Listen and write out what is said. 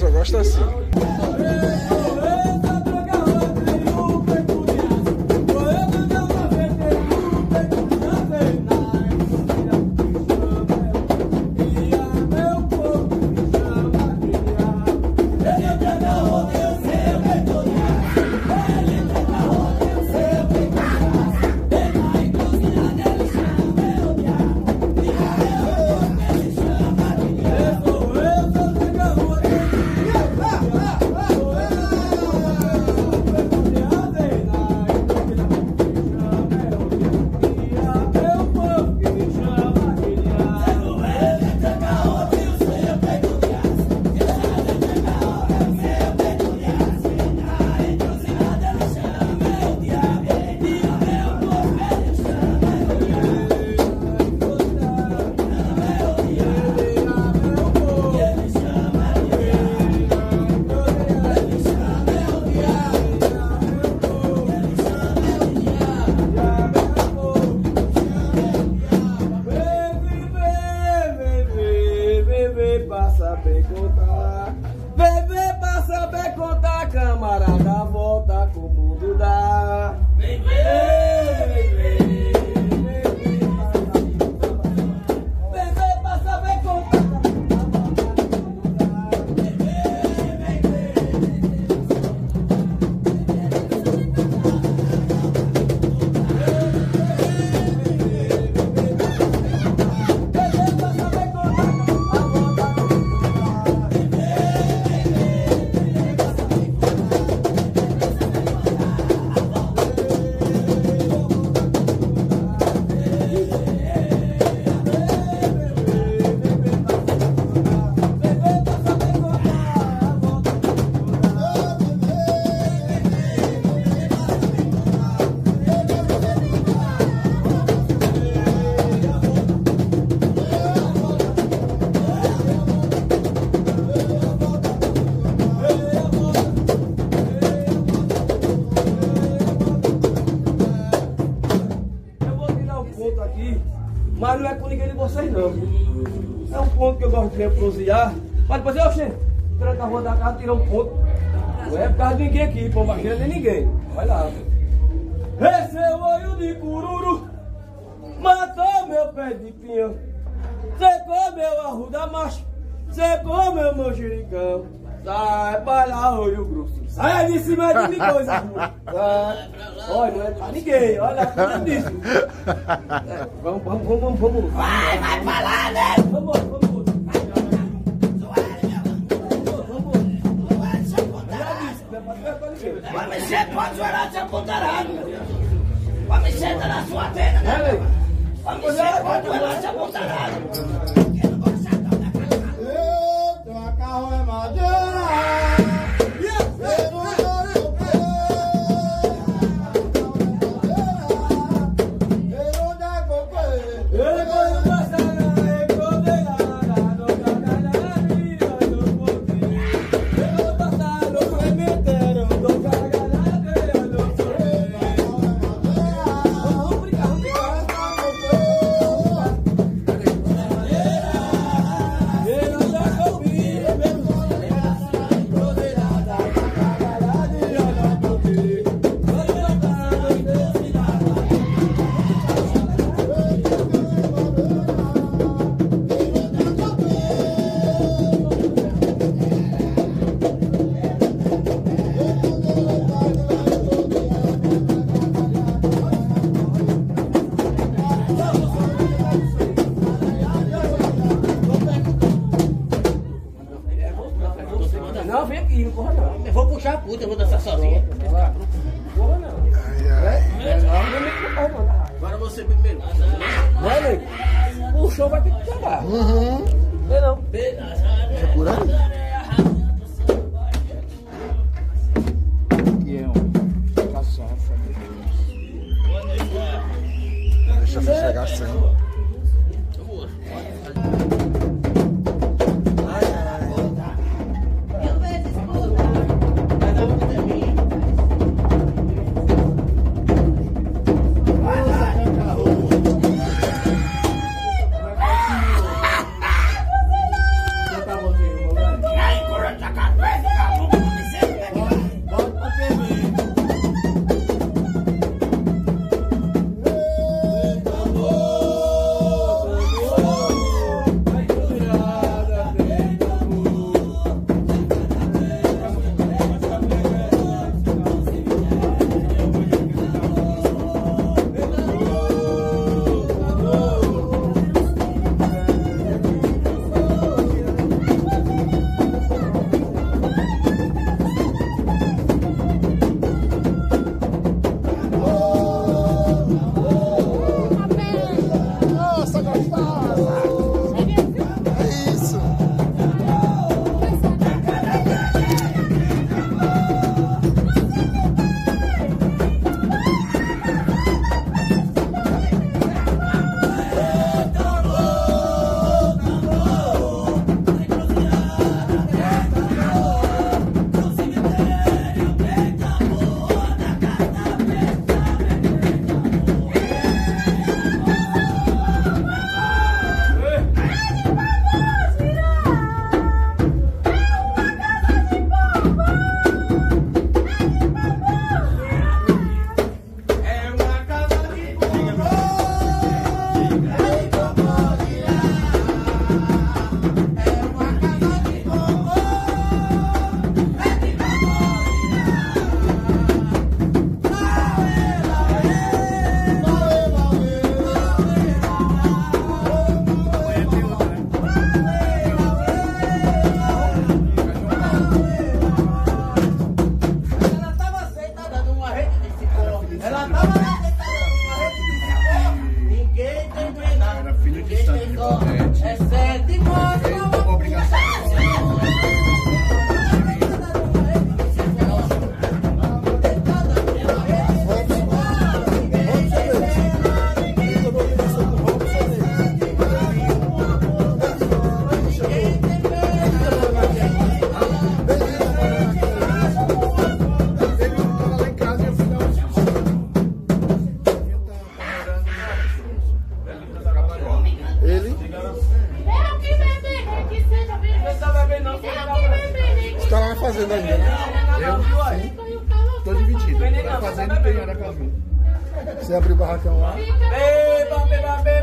só gosto assim. Bebê pra saber contar, camarada, volta com o mundo dá. Vem, vem, vem, vem. Mas não é com ninguém de vocês não. É um ponto que eu gosto de reprosear. Mas depois eu chego, tranca a rua da casa, tirar um ponto. Não é por causa de ninguém aqui, pô, mas nem ninguém. Vai lá. Esse é o olho de cururu, matou meu pé de pinhão, secou meu arruda macho, secou meu manjericão. Sai pra lá, olho grosso, sai de cima de mim, coisa boa. Olha, não é pra ninguém, olha tudo disso. É, vamos. Vai pra lá, né? Vamos. Vai mexer, pode chorar, te apontará. Vai mexer, tá na sua tenda, né? Vai mexer, pode chorar, te apontará. Eu tô a carro é madeira. Eu vou puxar a puta, eu vou dançar sozinha. Porra não. Não. Agora você primeiro. Vai, nego. O show vai ter que acabar. Uhum. Vê não. Deixa por aí. Aqui é um. Passou, família. Deixa eu chegar assim. Espírito Santo de Godete. É uma obrigação. Você abre o barracão lá. Beba, beba, beba.